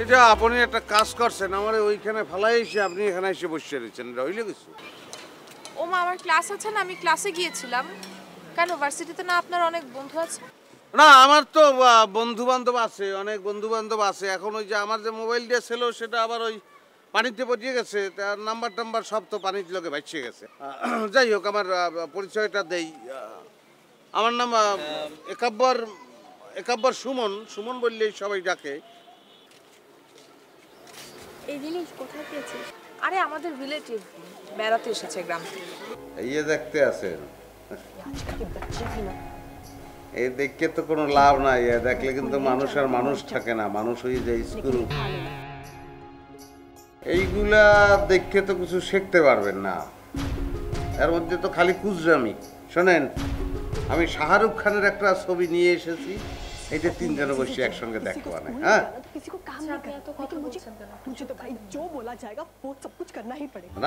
এটা আপনি একটা কাজ করছেন আমারে ওইখানে ফলাই এসে আপনি এখানে এসে বসে রেছেন রইলে কিছু ও মা আমার ক্লাস আছে না আমি ক্লাসে গিয়েছিলাম কেন ভার্সিটিতে না আপনার অনেক বন্ধু আছে না আমার তো বন্ধু-বান্ধব আছে অনেক বন্ধু-বান্ধব আছে এখন ওই যে আমার যে মোবাইল দিয়ে ছিল সেটা আবার ওই পানিতে পড়ে গেছে তার নাম্বার নাম্বার সব তো পানির লগে বাইছে গেছে যাই হোক আমার পরিচয়টা দেই আমার নাম একবার সুমন সুমন বললেই সবাই ডাকে এই জিনিস কোথায় পেয়েছিস আরে আমাদের রিলেটিভ বেড়াতে এসেছে গ্রাম থেকে এই যে দেখতে আছেন এই দেখে তো কোনো লাভ নাই দেখলে কিন্তু মানুষ আর মানুষ থাকে না মানুষ হয়ে যায় স্কুল এইগুলা দেখে তো কিছু শিখতে পারবেন না এর মধ্যে তো খালি কুজরামি শুনেন আমি শাহরুখ খানের একটা ছবি নিয়ে এসেছি এইটা তিনজন বসে একসঙ্গে দেখতে পারে হ্যাঁ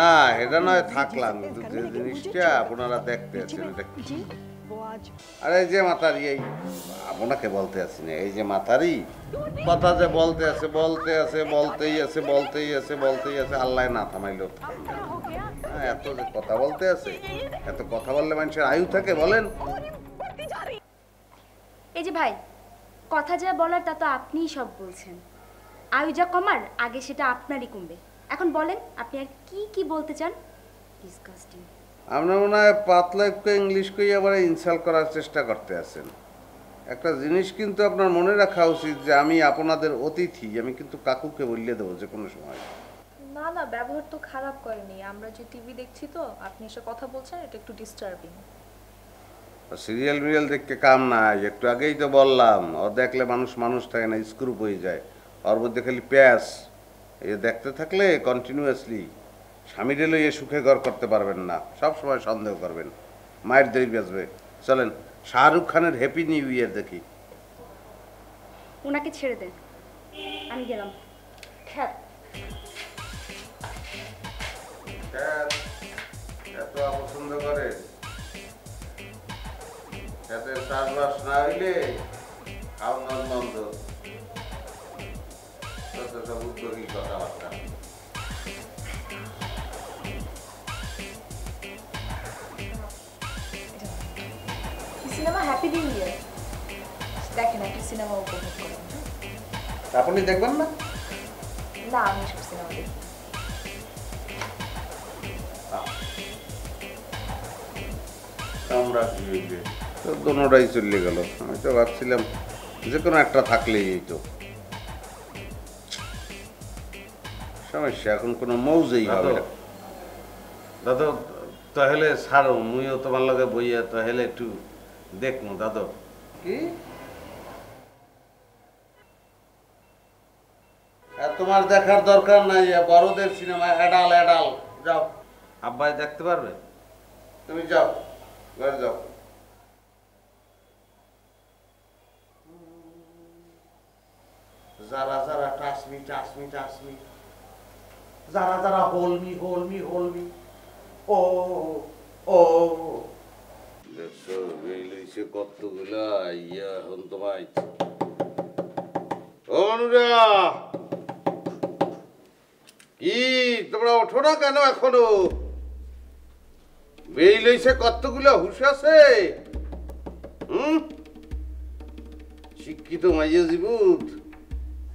না এটা নয় থাকলাম যে জিনিসটা আপনারা দেখতে আছেন এটা কি আরে যে মাতারি এই আপনাকে বলতে আসি না এই যে মাতারি কথা যে বলতেই আছে আল্লাহ না থামাইলো এত যে কথা বলতে আছে এত কথা বললে মানুষের আয়ু থাকে বলেন এই যে ভাই কথা যা বলার তা তো আপনিই সব বলছেন আয়ু যা কমার আগে সেটা আপনারই কমবে এখন বলেন আপনি আর কি কি বলতে চান ডিসকাস্টিং আমরা মনে হয় পাতলাইফকে ইংলিশ কই আবার ইনসাল্ট করার চেষ্টা করতে আছেন একটা জিনিস কিন্তু আপনার মনে রাখা উচিত যে আমি আপনাদের অতিথি আমি কিন্তু কাকুকে বললে দেবো যে কোনো সময় না না ব্যবহার তো খারাপ করেনি আমরা যে টিভি দেখছি তো আপনি এসে কথা বলছেন এটা একটু ডিস্টার্বিং সিরিয়াল মিরিয়াল দেখতে কাম নাই একটু আগেই তো বললাম ওর দেখলে মানুষ থাকে না স্ক্রুপ হয়ে যায় ওর মধ্যে খালি প্যাস এ দেখতে থাকলে কন্টিনিউয়াসলি স্বামীর লইয়ে সুখে ঘর করতে পারবেন না সবসময় সন্দেহ করবেন মায়ের দই বেঁচবে চলেন শাহরুখ খানের হ্যাপি নিউ ইয়ার দেখি ওনাকে ছেড়ে দেন আমি গেলাম এত পছন্দ করে এতে চাষবাস না হইলে খাওয়ান বন্ধ সব উদ্যোগী কথাবার্তা আপনি দেখবেন না না আমি সিনেমা দেখি আমরা তো দুটাই চলে গেল আমি তো ভাবছিলাম যে কোনো একটা থাকলেই এই তো সমস্যা এখন কোনো মৌজেই হবে দাদু তাহলে ছাড়ো মুইও তোমার লগে বইয়া তাহলে একটু দেখবো দাদু কি তোমার দেখার দরকার নাই বড়দের সিনেমা অ্যাডাল অ্যাডাল যাও আব্বাই দেখতে পারবে তুমি যাও ঘরে যাও যারা যারা টাসমি টাসমি টাসমি যারা যারা হোলমি হোলমি হোলমি ও ও কতগুলা ইয়া হন তোমায় ও মানুরা কি তোমরা ওঠো না কেন এখনো বেই লইছে কতগুলো হুশ আছে শিক্ষিত মাইয়া জীবন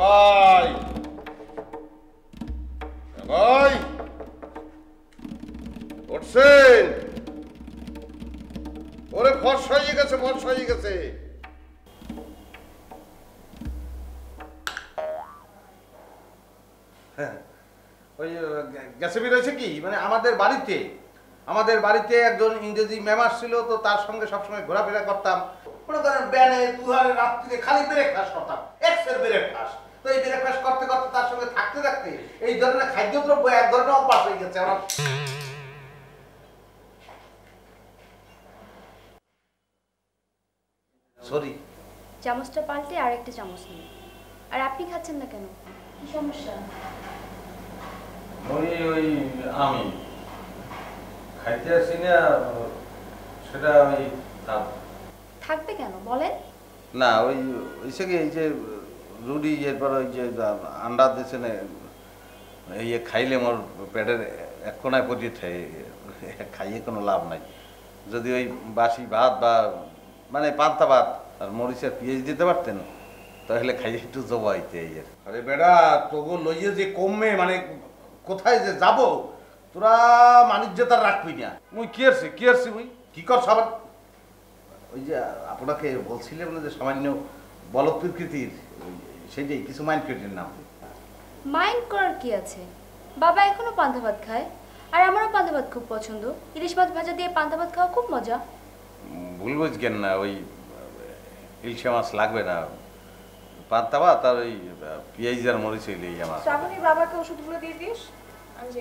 ভাই ভাই ওরসেন ওরে ফর্স হয়ে গেছে ওই গ্যাসে বেরোছে কি মানে আমাদের বাড়িতে আমাদের বাড়িতে একজন ইংরেজি মেমার ছিল, তো তার সঙ্গে সবসময় ঘোরাফেরা করতাম। মনে করেন ব্যানে দুহারে রাত্রিতে খালি ব্রেকফাস্ট করতাম, এক্সের ব্রেকফাস্ট। তো এই ব্রেকফাস্ট করতে করতে তার সঙ্গে থাকতে থাকতে এই ধরনের খাদ্যদ্রব্য এক ধরনের অভ্যাস হয়ে গেছে আমার। সরি, চামচটা পাল্টে আরেকটা চামচ নিন। আর আপনি খাচ্ছেন না কেন, কি সমস্যা? ওই আমি খাইতে আসি না, সেটা আমি থাকবে কেন বলেন না। ওই এই যে রুটি, এরপর ওই যে আন্ডা দিয়েছে না, ইয়ে খাইলে আমার পেটের এক কোনায় পচে থাকে, খাইয়ে কোনো লাভ নাই। যদি ওই বাসি ভাত বা মানে পান্তা ভাত আর মরিচের পিঁয়াজ দিতে পারতেন, তাহলে খাইয়ে একটু জবাইতে। এই আরে বেটা, তবু লইয়ে যে কমে মানে কোথায় যে যাব, তোরা মানিজ্য তার রাখবি না। মুই কি আসছি মুই কি কর সবার। ওই যে আপনাকে বলছিলাম না যে সামান্য বলপ্রকৃতির, সেটাই কিছু মাইন্ড করেন না। মাইন্ড করার কি আছে, বাবা এখনো পান্তা ভাত খায়, আর আমারও পান্তা ভাত খুব পছন্দ। ইলিশ মাছ ভাজা দিয়ে পান্তা ভাত খাওয়া খুব মজা। ভুল বুঝছেন না, ওই ইলিশে মাছ লাগবে না, পান্তা ভাত আর ওই পেঁয়াজ আর মরিচ হইলেই আমার। শ্রাবণীর বাবাকে ওষুধগুলো দিয়ে দিস। আমি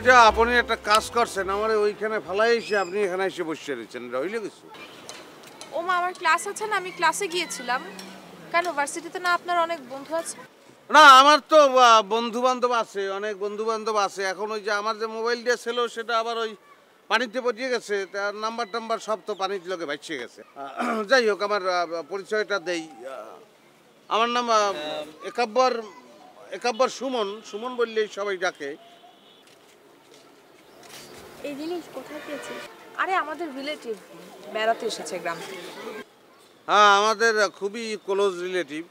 এটা আপনি একটা কাজ করছেন, আমার ওইখানে ফেলাই এসে আপনি এখানে এসে বসে রয়েছেন, এটা হইলে কিছু? ও মা, আমার ক্লাস আছে না, আমি ক্লাসে গিয়েছিলাম। কেন, ভার্সিটিতে না আপনার অনেক বন্ধু আছে? না, আমার তো বন্ধু বান্ধব আছে, অনেক বন্ধু বান্ধব আছে। এখন ওই যে আমার যে মোবাইলটা ছিল সেটা আবার ওই পানিতে পড়িয়ে গেছে, তার নাম্বার টাম্বার সব তো পানির লোকে ভাসিয়ে গেছে। যাই হোক, আমার পরিচয়টা দেই। আমার নাম একাব্বর সুমন, সুমন বললেই সবাই ডাকে। এই জিনিস কোথায় পেয়েছিস? আরে আমাদের রিলেটিভ বেড়াতে এসেছে গ্রাম থেকে। হ্যাঁ, আমাদের খুবই ক্লোজ রিলেটিভ।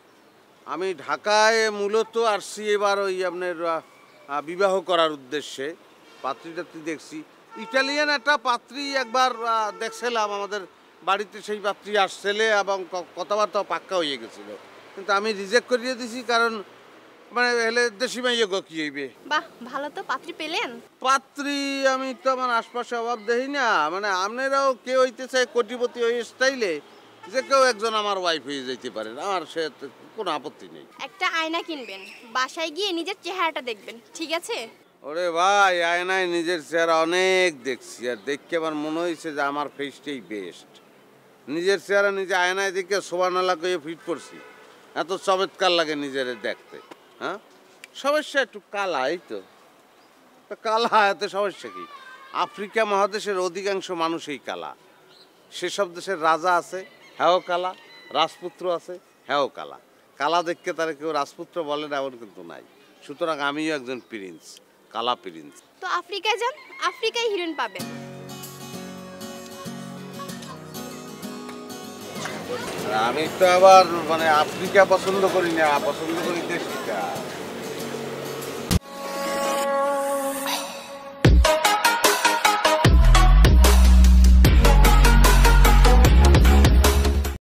আমি ঢাকায় মূলত আসছি এবার ওই আপনার বিবাহ করার উদ্দেশ্যে। পাত্রী দেখছি, ইটালিয়ান একটা পাত্রী একবার দেখছিলাম আমাদের বাড়িতে, সেই পাত্রী আসছিল এবং কথাবার্তা পাক্কা হয়ে গেছিল, কিন্তু আমি রিজেক্ট করিয়ে দিছি, কারণ মানে হলে দেশি মাইয়া গকি হইবে। বাহ, ভালো তো। পাত্রী পেলেন? পাত্রী আমি তো আমার আশপাশে অভাব দেখি না, মানে আপনারাও কে হইতে চায় কোটিপতি ওই স্টাইলে, যে কেউ একজন আমার ওয়াইফ হয়ে যাইতে পারেন, আমার সে কোনো আপত্তি নেই। একটা আয়না কিনবেন, বাসায় গিয়ে নিজের চেহারাটা দেখবেন, ঠিক আছে? ওরে ভাই, আয়নায় নিজের চেহারা অনেক দেখছি, আর দেখে আমার মনে হয়েছে যে আমার ফেসটাই বেস্ট। নিজের চেহারা নিজে আয়নায় দেখে সোবানালা করে ফিট করছি, এত চমৎকার লাগে নিজের দেখতে। হ্যাঁ, সমস্যা একটু কালা, এই তো কালা, এত সমস্যা কি? আফ্রিকা মহাদেশের অধিকাংশ মানুষই কালা, সেসব দেশের রাজা আছে হ্যাও কালা, রাজপুত্র আছে হ্যাও কালা। কালা দেখতে তারা কেউ রাজপুত্র বলে না, এমন কিন্তু নাই। সুতরাং আমিও একজন প্রিন্স, কালা প্রিন্স। তো আফ্রিকায় যান, আফ্রিকায় হিরোইন পাবেন। আমি তো আবার মানে আফ্রিকা পছন্দ করি না, পছন্দ করি দেশটা।